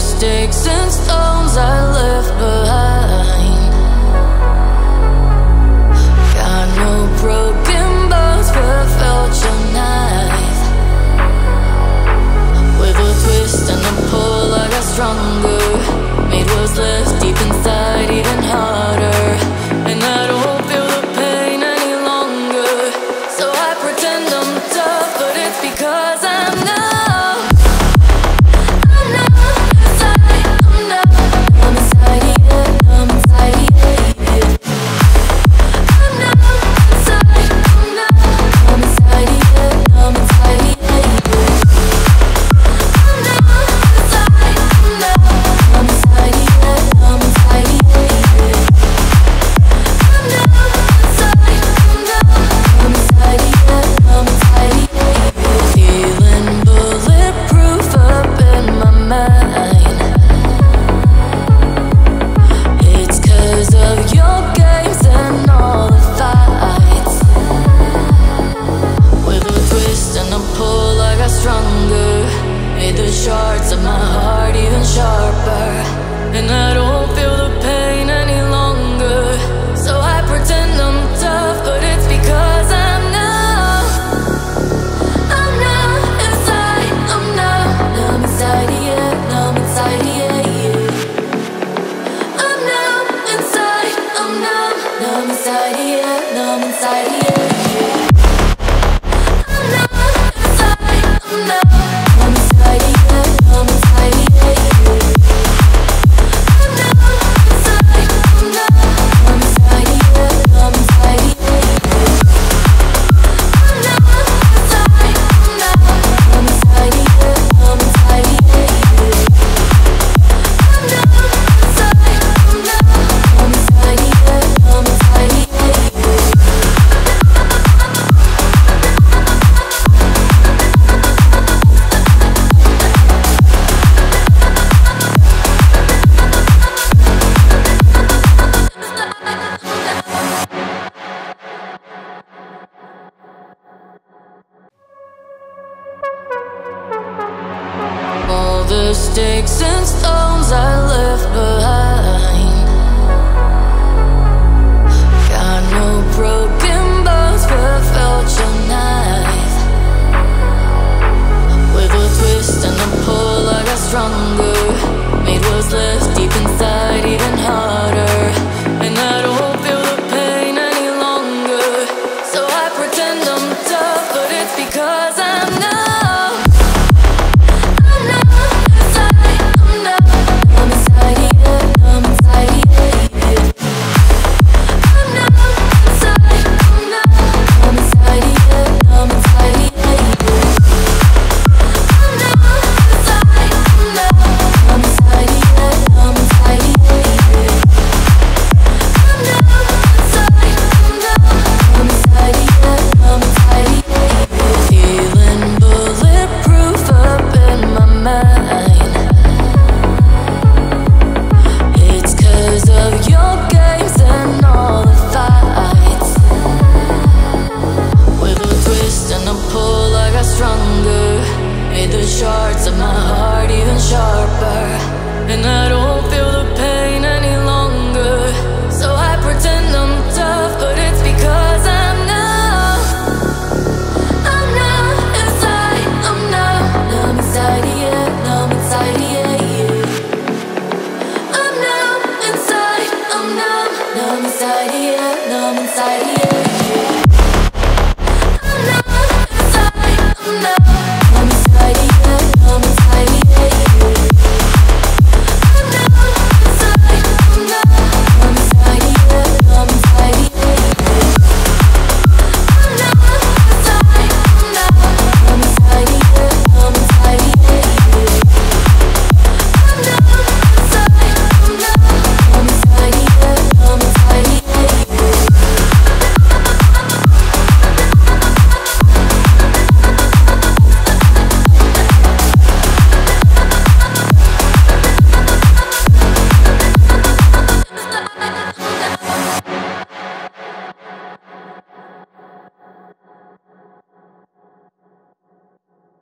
the sticks and stones I left behind. Got no broken bones, but felt your knife. With a twist and a pull, I got stronger. Made what's left deep inside even harder. And I don't feel the pain any longer. So I pretend I'm tough, but it's because I'm not. The sticks and stones I left behind. Got no broken bones, but felt your knife. With a twist and a pull, I got stronger. Made what's left deep inside even harder. And I don't feel the pain any longer. So I pretend I'm tough, but it's because I'm not. Shards of my heart even sharper, and I don't feel the pain.